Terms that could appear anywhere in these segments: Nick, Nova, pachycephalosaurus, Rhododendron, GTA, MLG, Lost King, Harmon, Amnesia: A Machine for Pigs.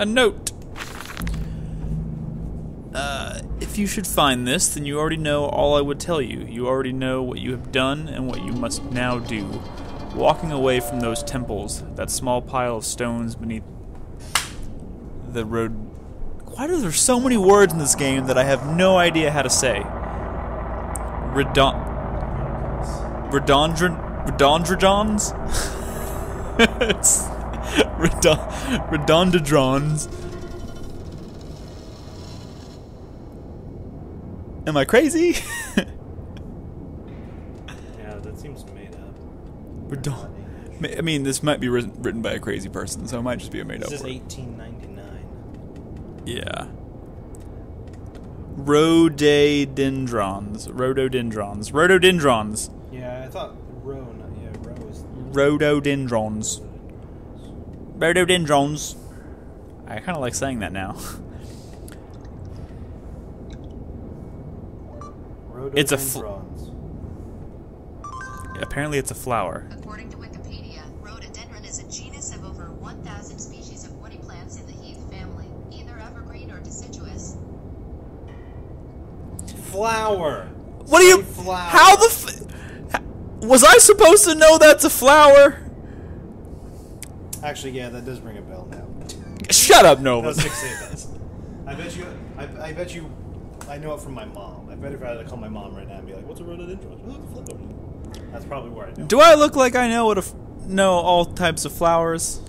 a note. If you should find this, then you already know all I would tell you. You already know what you have done and what you must now do. Walking away from those temples, that small pile of stones beneath the road. Why are there so many words in this game that I have no idea how to say? Rhododendrons? It's Rhododendrons. Am I crazy? Yeah, that seems made up. I mean, this might be written by a crazy person, so it might just be a made up word. This is 1899. Yeah. Rhododendrons. Rhododendrons. Rhododendrons. Yeah, I thought row is... Rhododendrons. Rhododendrons. I kind of like saying that now. It's a apparently it's a flower. According to Wikipedia, rhododendron is a genus of over 1,000 species of woody plants in the heath family, either evergreen or deciduous. Flower. What are you? Flower. How the? Was I supposed to know that's a flower? Actually, yeah, that does ring a bell now. Shut up, Nova. No, I bet you. I know it from my mom. I bet if I had to call my mom right now and be like, "What's a rhododendron?" That's probably where I know. Do I look like I know what know all types of flowers?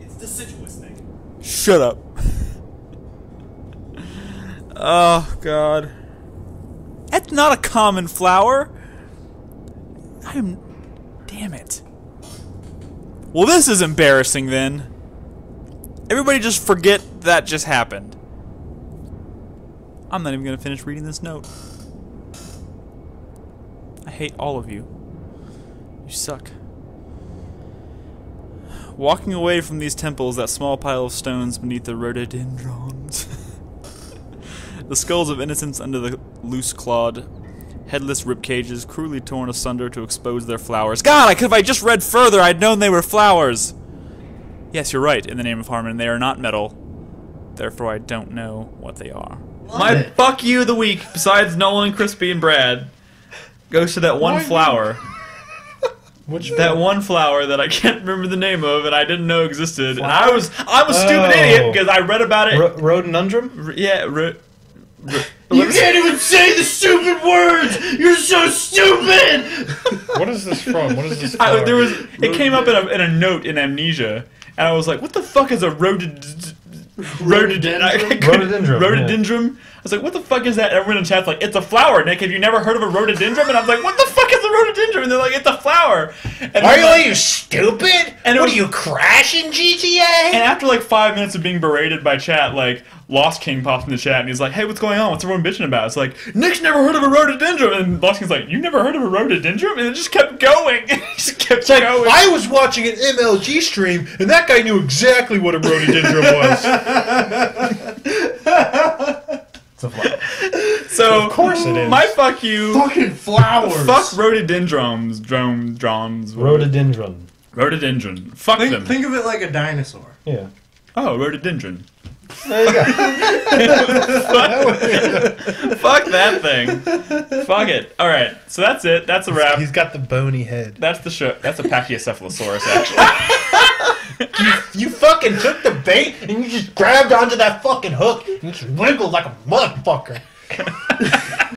It's deciduous thing. Shut up. Oh God. That's not a common flower. I'm. Damn it. Well, this is embarrassing then. Everybody just forget that just happened. I'm not even gonna finish reading this note. I hate all of you. You suck. Walking away from these temples, that small pile of stones beneath the rhododendrons. The skulls of innocents under the loose-clawed, headless ribcages, cruelly torn asunder to expose their flowers. God, if I just read further, I'd known they were flowers! Yes, you're right, in the name of Harmon, they are not metal. Therefore, I don't know what they are. My fuck you of the week, besides Nolan, Crispy, and Brad, goes to that one flower. Which that one flower that I can't remember the name of and I didn't know existed. And I'm a stupid idiot because I read about it. Rhododendron? Yeah. You can't even say the stupid words. You're so stupid. What is this from? What is this? It came up in a note in Amnesia, and I was like, "What the fuck is a rhododendron?" Rhododendron. I was like, what the fuck is that? Everyone in the chat's like, it's a flower, Nick. Have you never heard of a rhododendron? And I was like, what the fuck is a rhododendron? And they're like, it's a flower. And are you like, you stupid? And what, are you crashing GTA? And after like 5 minutes of being berated by chat, like, Lost King pops in the chat and he's like, hey, what's going on? What's everyone bitching about? It's like, Nick's never heard of a rhododendron. And Lost King's like, you never heard of a rhododendron? And it just kept going. It just kept going. I was watching an MLG stream and that guy knew exactly what a rhododendron was. It's a flower. So, of course it is. My fuck you. Fucking flowers. Fuck rhododendrons. Rhododendron. Rhododendron. Fuck them. Think of it like a dinosaur. Yeah. Oh, rhododendron. There you go. Fuck that thing. Fuck it. Alright, so that's it. That's a wrap. He's got the bony head. That's the show. That's a pachycephalosaurus, actually. You fucking took the bait and you just grabbed onto that fucking hook and just wiggled like a motherfucker.